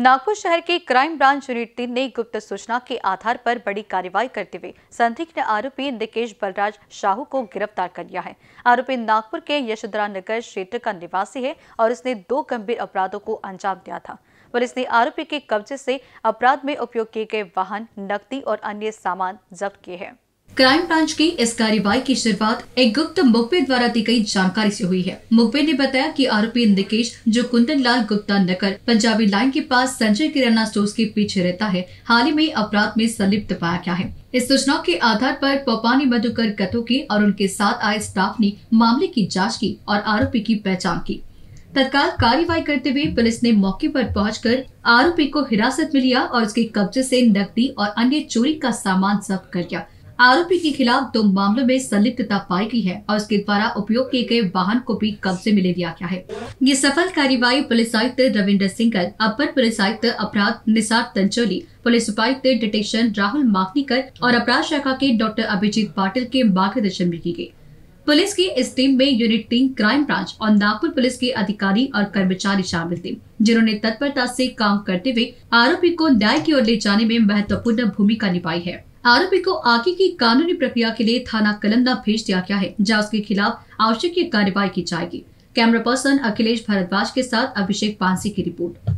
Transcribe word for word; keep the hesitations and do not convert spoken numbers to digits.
नागपुर शहर की crime branch unit तीन ने गुप्त सूचना के आधार पर बड़ी कार्रवाई करते हुए संदिग्ध आरोपी निकेश बलराज शाहू को गिरफ्तार कर लिया है। आरोपी नागपुर के यशोधरा नगर क्षेत्र का निवासी है और उसने दो गंभीर अपराधों को अंजाम दिया था। पुलिस ने आरोपी के कब्जे से अपराध में उपयोग किए गए वाहन, नकदी और अन्य सामान जब्त किए हैं। क्राइम ब्रांच की इस कार्रवाई की शुरुआत एक गुप्त मुखबिर द्वारा दी गई जानकारी से हुई है। मुखबिर ने बताया कि आरोपी निकेश, जो कुंदनलाल गुप्ता नगर पंजाबी लाइन के पास संजय किराना स्टोर्स के पीछे रहता है, हाल ही में अपराध में संलिप्त पाया गया है। इस सूचना के आधार पर पोपानी मधुकर कथोके और उनके साथ आए स्टाफ ने मामले की जाँच की और आरोपी की पहचान की। तत्काल कार्रवाई करते हुए पुलिस ने मौके पर पहुंचकर आरोपी को हिरासत में लिया और उसके कब्जे से नकदी और अन्य चोरी का सामान जब्त कर लिया। आरोपी के खिलाफ दो मामलों में संलिप्तता पाई गई है और उसके द्वारा उपयोग किए गए वाहन को भी कब्जे में ले लिया गया है। ये सफल कार्रवाई पुलिस आयुक्त रविंद्र सिंह, अपर पुलिस आयुक्त अपराध निशाद तंजोली, पुलिस उपायुक्त डिटेक्शन राहुल माकनीकर और अपराध शाखा के डॉक्टर अभिजीत पाटिल के मार्गदर्शन में की गयी। पुलिस की इस टीम में यूनिट तीन क्राइम ब्रांच और नागपुर पुलिस के अधिकारी और कर्मचारी शामिल थे, जिन्होंने तत्परता से काम करते हुए आरोपी को न्याय की ओर ले जाने में महत्वपूर्ण भूमिका निभाई है। आरोपी को आगे की कानूनी प्रक्रिया के लिए थाना कलंदा भेज दिया गया है, जहां उसके खिलाफ आवश्यक कार्रवाई की जाएगी। कैमरा पर्सन अखिलेश भारद्वाज के साथ अभिषेक पांसी की रिपोर्ट।